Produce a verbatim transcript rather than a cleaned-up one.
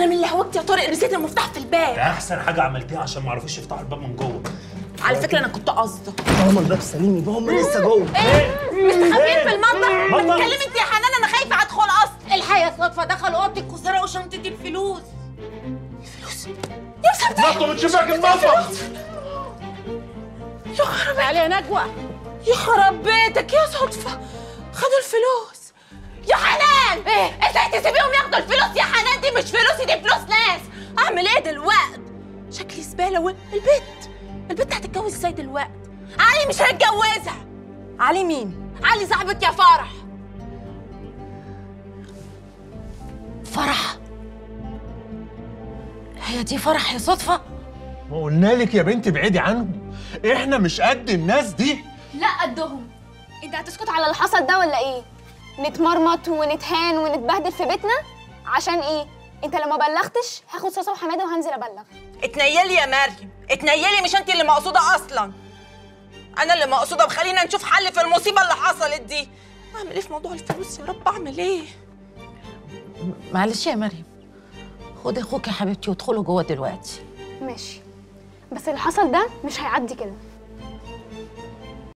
انا مين اللي هوجت يا طارق؟ نسيت المفتاح في الباب. ده احسن حاجه عملتيها عشان ما عرفوش يفتحوا الباب من جوه. على فكره انا كنت قصدي طالما الباب سليم يبقى هم لسه جوه. ايه مستخبيين في المطبخ؟ ما تتكلمي انت يا حنان، انا خايفه ادخل اصلا. الحقيقه صدفه دخلوا اوضتك وسرقوا شنطتي الفلوس. الفلوس يا ساتر، نطوا من شباك المطبخ. يا خرب عليها نجوى، يا خرب بيتك يا صدفه، خدوا الفلوس يا حنان. ايه ازاي تسيبيهم ياخدوا الفلوس يا حنان؟ دي مش فلوسي، دي فلوس ناس. اعمل ايه دلوقتي؟ شكلي زباله. والبت البت هتتجوز ازاي دلوقتي؟ علي مش هيتجوزها. علي مين؟ علي صاحبك يا فرح. فرح؟ هي دي فرح يا صدفه؟ ما قلنا لك يا بنتي بعيدي عنهم، احنا مش قد الناس دي. لا قدهم. انت هتسكت على اللي حصل ده ولا ايه؟ نتمرمط ونتهان ونتبهدل في بيتنا عشان ايه؟ انت لما بلغتش هاخد صوصه وحماده وهنزل ابلغ. اتنيلي يا مريم، اتنيلي، مش انت اللي مقصوده اصلا. انا اللي مقصوده بخلينا نشوف حل في المصيبه اللي حصلت دي. اعمل ايه في موضوع الفلوس يا رب؟ اعمل ايه؟ معلش يا مريم، خدي اخوك يا حبيبتي وادخلوا جوه دلوقتي. ماشي، بس اللي حصل ده مش هيعدي كده.